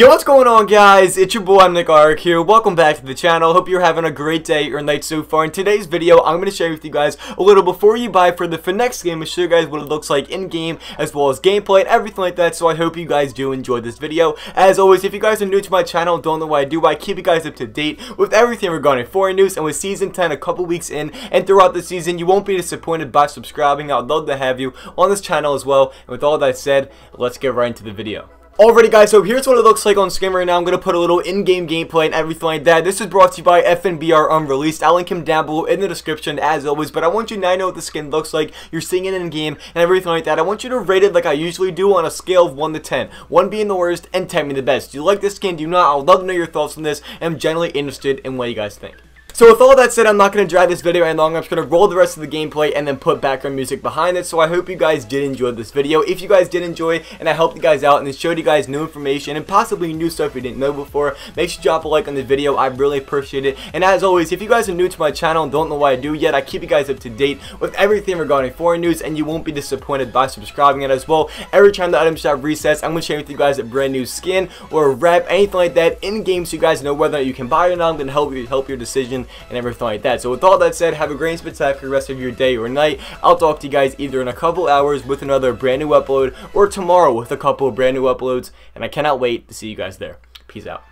Yo, what's going on, guys? It's your boy, I'm Nick Ark here. Welcome back to the channel. Hope you're having a great day or night so far. In today's video, I'm going to share with you guys a little before you buy for the Fennix game and show you guys what it looks like in-game, as well as gameplay and everything like that, so I hope you guys do enjoy this video. As always, if you guys are new to my channel and don't know what I do, I keep you guys up to date with everything regarding foreign news, and with Season 10 a couple weeks in and throughout the season, you won't be disappointed by subscribing. I'd love to have you on this channel as well, and with all that said, let's get right into the video. Alrighty guys, so here's what it looks like on screen right now. I'm going to put a little in-game gameplay and everything like that. This is brought to you by FNBR Unreleased. I'll link him down below in the description as always, but I want you to now know what the skin looks like. You're seeing it in-game and everything like that. I want you to rate it like I usually do on a scale of 1 to 10. 1 being the worst and 10 being the best. Do you like this skin? Do you not? I would love to know your thoughts on this. I'm generally interested in what you guys think. So with all that said, I'm not going to drag this video any longer. I'm just going to roll the rest of the gameplay and then put background music behind it. So I hope you guys did enjoy this video. If you guys did enjoy and I helped you guys out and it showed you guys new information and possibly new stuff you didn't know before, make sure you drop a like on the video. I really appreciate it. And as always, if you guys are new to my channel and don't know what I do yet, I keep you guys up to date with everything regarding foreign news, and you won't be disappointed by subscribing it as well. Every time the item shop resets, I'm going to share with you guys a brand new skin or a rep, anything like that in game, so you guys know whether or not you can buy it or not, and help your decision and everything like that. So with all that said, have a great spectacular rest of your day or night. I'll talk to you guys either in a couple hours with another brand new upload, or tomorrow with a couple of brand new uploads, and I cannot wait to see you guys there. Peace out.